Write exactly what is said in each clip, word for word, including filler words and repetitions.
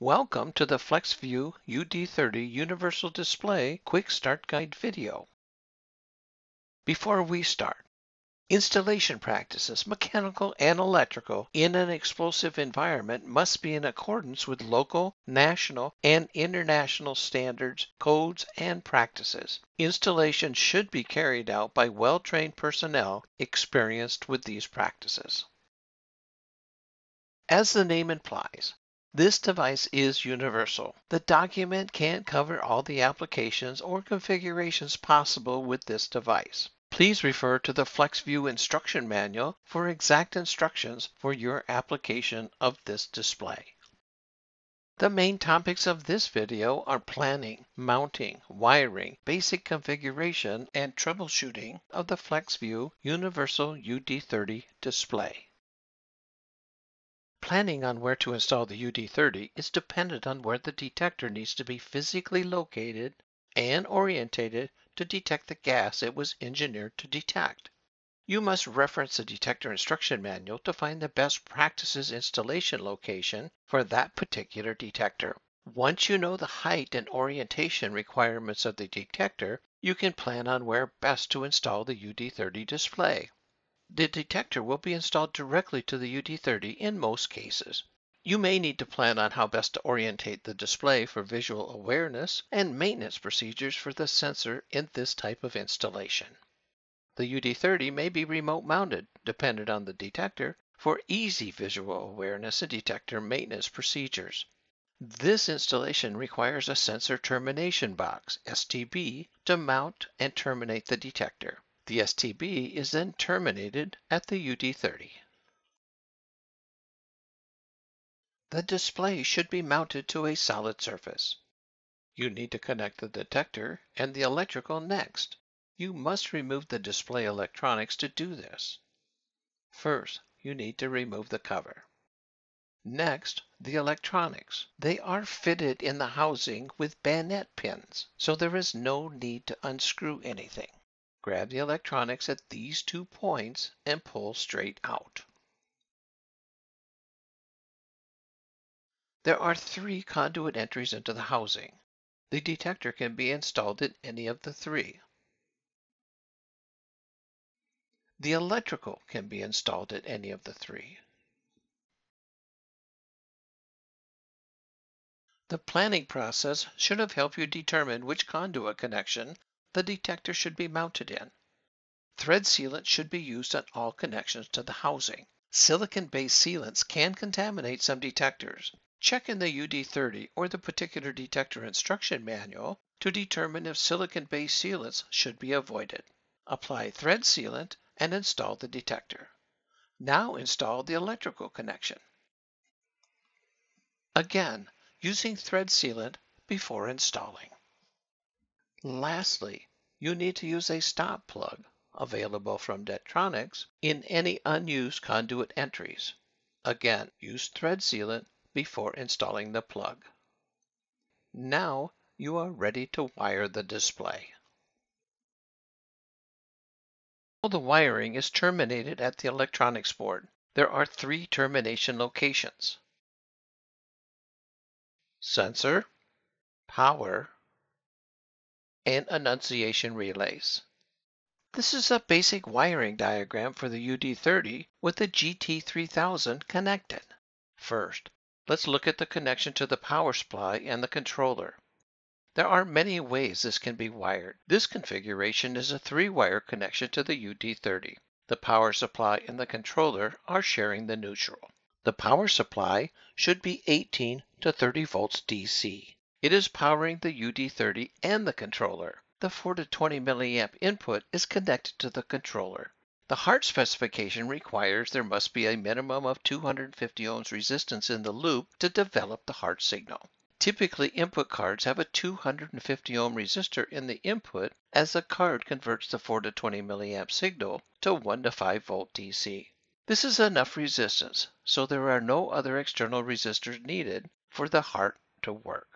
Welcome to the FlexVu U D thirty Universal Display Quick Start Guide video. Before we start, installation practices, mechanical and electrical, in an explosive environment must be in accordance with local, national, and international standards, codes, and practices. Installation should be carried out by well-trained personnel experienced with these practices. As the name implies, this device is universal. The document can't cover all the applications or configurations possible with this device. Please refer to the FlexVu instruction manual for exact instructions for your application of this display. The main topics of this video are planning, mounting, wiring, basic configuration, and troubleshooting of the FlexVu Universal U D thirty display. Planning on where to install the U D thirty is dependent on where the detector needs to be physically located and orientated to detect the gas it was engineered to detect. You must reference the detector instruction manual to find the best practices installation location for that particular detector. Once you know the height and orientation requirements of the detector, you can plan on where best to install the U D thirty display. The detector will be installed directly to the U D thirty in most cases. You may need to plan on how best to orientate the display for visual awareness and maintenance procedures for the sensor in this type of installation. The U D thirty may be remote mounted, dependent on the detector, for easy visual awareness and detector maintenance procedures. This installation requires a sensor termination box, S T B, to mount and terminate the detector. The S T B is then terminated at the U D thirty. The display should be mounted to a solid surface. You need to connect the detector and the electrical next. You must remove the display electronics to do this. First, you need to remove the cover. Next, the electronics. They are fitted in the housing with bayonet pins, so there is no need to unscrew anything. Grab the electronics at these two points and pull straight out. There are three conduit entries into the housing. The detector can be installed in any of the three. The electrical can be installed at any of the three. The planning process should have helped you determine which conduit connection the detector should be mounted in. Thread sealant should be used on all connections to the housing. Silicon-based sealants can contaminate some detectors. Check in the U D thirty or the particular detector instruction manual to determine if silicon-based sealants should be avoided. Apply thread sealant and install the detector. Now install the electrical connection. Again, using thread sealant before installing. Lastly, you need to use a stop plug, available from Det-Tronics, in any unused conduit entries. Again, use thread sealant before installing the plug. Now you are ready to wire the display. All the wiring is terminated at the electronics board. There are three termination locations: sensor, power, and annunciation relays. This is a basic wiring diagram for the U D thirty with the G T three thousand connected. First, let's look at the connection to the power supply and the controller. There are many ways this can be wired. This configuration is a three-wire connection to the U D thirty. The power supply and the controller are sharing the neutral. The power supply should be eighteen to thirty volts D C. It is powering the U D thirty and the controller. The four to twenty milliamp input is connected to the controller. The HART specification requires there must be a minimum of two hundred fifty ohms resistance in the loop to develop the HART signal. Typically, input cards have a two hundred fifty ohm resistor in the input as the card converts the four to twenty milliamp signal to one to five volt D C. This is enough resistance, so there are no other external resistors needed for the HART to work.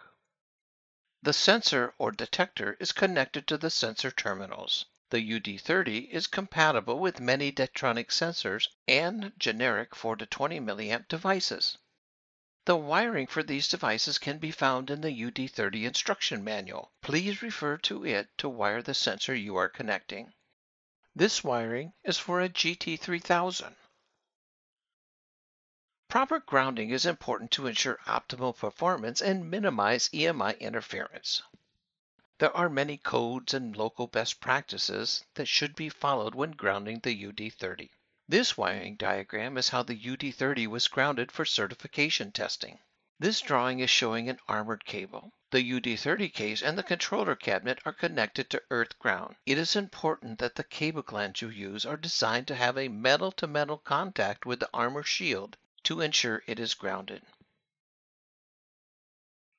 The sensor or detector is connected to the sensor terminals. The U D thirty is compatible with many Det-Tronics sensors and generic four to twenty milliamp devices. The wiring for these devices can be found in the U D thirty instruction manual. Please refer to it to wire the sensor you are connecting. This wiring is for a G T three thousand. Proper grounding is important to ensure optimal performance and minimize E M I interference. There are many codes and local best practices that should be followed when grounding the U D thirty. This wiring diagram is how the U D thirty was grounded for certification testing. This drawing is showing an armored cable. The U D thirty case and the controller cabinet are connected to earth ground. It is important that the cable glands you use are designed to have a metal-to-metal contact with the armor shield to ensure it is grounded.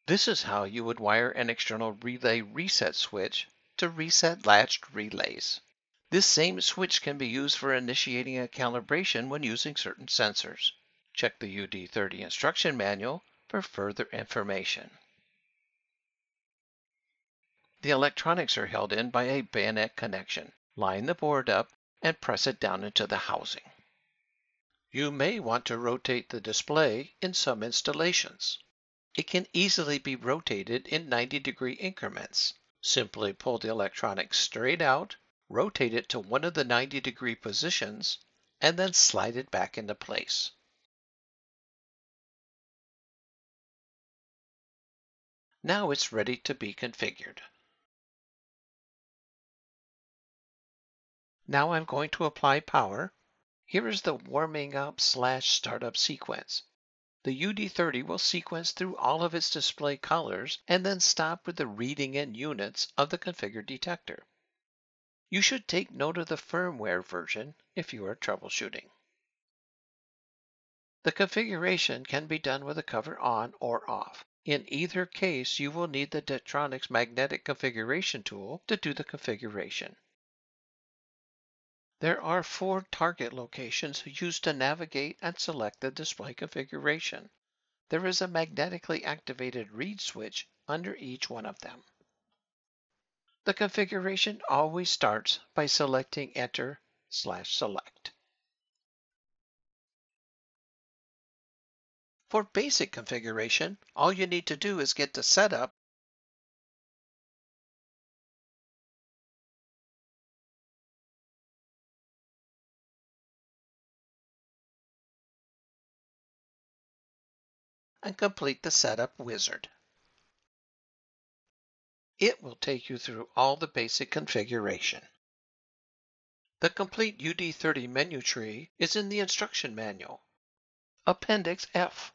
This is how you would wire an external relay reset switch to reset latched relays. This same switch can be used for initiating a calibration when using certain sensors. Check the U D thirty instruction manual for further information. The electronics are held in by a bayonet connection. Line the board up and press it down into the housing. You may want to rotate the display in some installations. It can easily be rotated in ninety degree increments. Simply pull the electronics straight out, rotate it to one of the ninety degree positions, and then slide it back into place. Now it's ready to be configured. Now I'm going to apply power. Here is the warming up slash startup sequence. The U D thirty will sequence through all of its display colors and then stop with the reading in units of the configured detector. You should take note of the firmware version if you are troubleshooting. The configuration can be done with the cover on or off. In either case, you will need the Det-Tronics magnetic configuration tool to do the configuration. There are four target locations used to navigate and select the display configuration. There is a magnetically activated read switch under each one of them. The configuration always starts by selecting Enter slash Select. For basic configuration, all you need to do is get to Setup, and complete the Setup Wizard. It will take you through all the basic configuration. The complete U D thirty menu tree is in the instruction manual, Appendix F.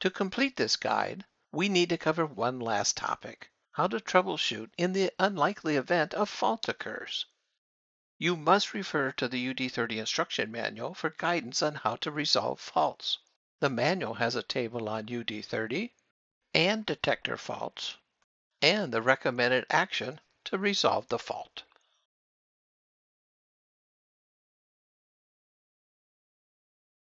To complete this guide, we need to cover one last topic, how to troubleshoot in the unlikely event a fault occurs. You must refer to the U D thirty instruction manual for guidance on how to resolve faults. The manual has a table on U D thirty, and detector faults, and the recommended action to resolve the fault.